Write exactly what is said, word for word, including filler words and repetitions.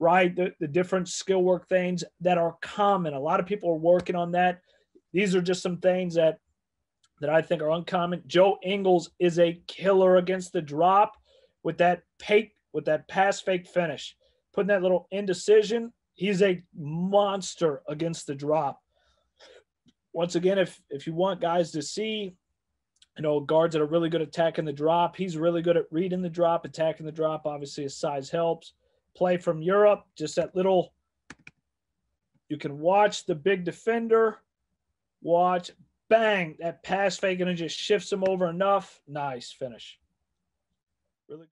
right? The, the different skill work things that are common. A lot of people are working on that. These are just some things that, that I think are uncommon. Joe Ingles is a killer against the drop with that fake, with that pass fake finish. Putting that little indecision, he's a monster against the drop. Once again, if if you want guys to see, you know, guards that are really good at attacking the drop, he's really good at reading the drop, attacking the drop. Obviously, his size helps. Play from Europe, just that little, you can watch the big defender, watch, bang, that pass fake, and it just shifts him over enough. Nice finish. Really good.